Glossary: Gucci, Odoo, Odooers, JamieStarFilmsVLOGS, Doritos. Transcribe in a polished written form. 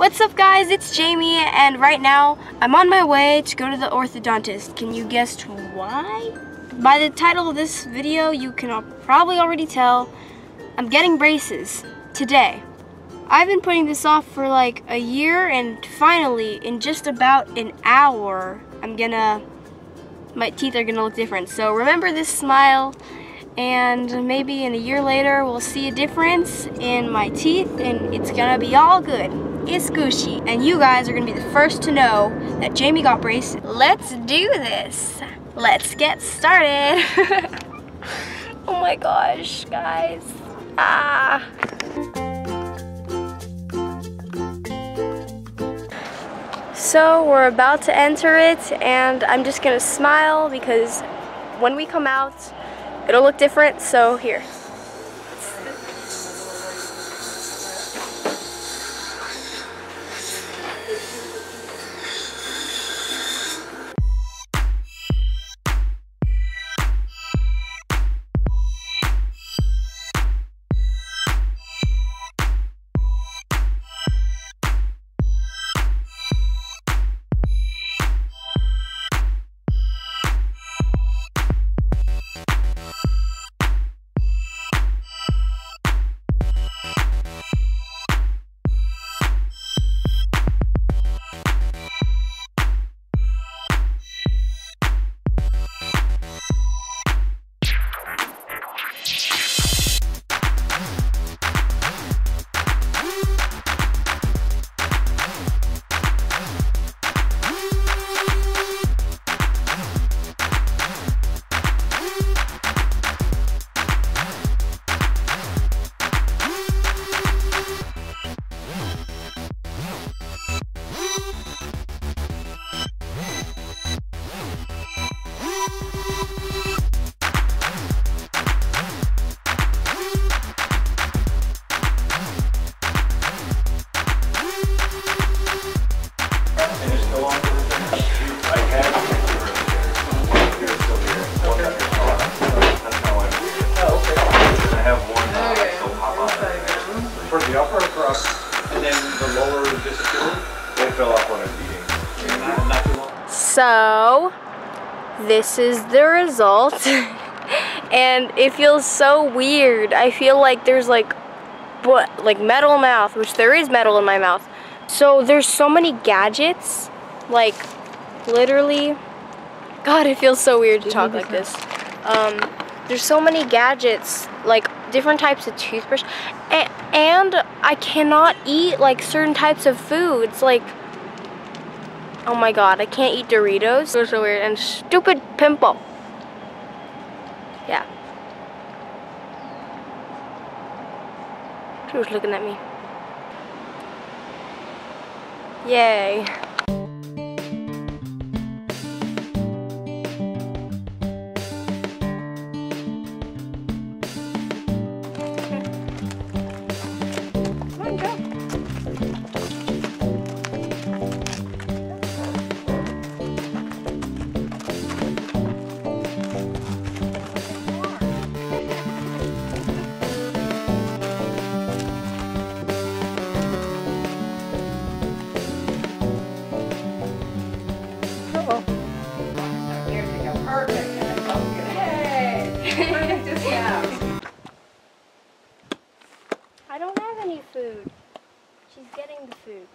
What's up guys, it's Jamie, and right now I'm on my way to go to the orthodontist. Can you guess why? By the title of this video, you can probably already tell I'm getting braces today. I've been putting this off for like a year, and finally, in just about an hour, my teeth are gonna look different. So remember this smile, and maybe in a year later we'll see a difference in my teeth, and it's gonna be all good. It's Gucci, and you guys are gonna be the first to know that Jamie got braces. Let's do this. Let's get started. Oh my gosh, guys. Ah. So we're about to enter it, and I'm just gonna smile because when we come out, it'll look different, so here. So, this is the result, and it feels so weird. I feel like there's like metal mouth, which there is metal in my mouth. So there's so many gadgets, like literally, God, it feels so weird to talk like this. There's so many gadgets, like different types of toothbrush, and I cannot eat like certain types of foods, like, oh my God, I can't eat Doritos. Those are weird. And stupid pimple. Yeah. She was looking at me. Yay. I don't have any food. She's getting the food.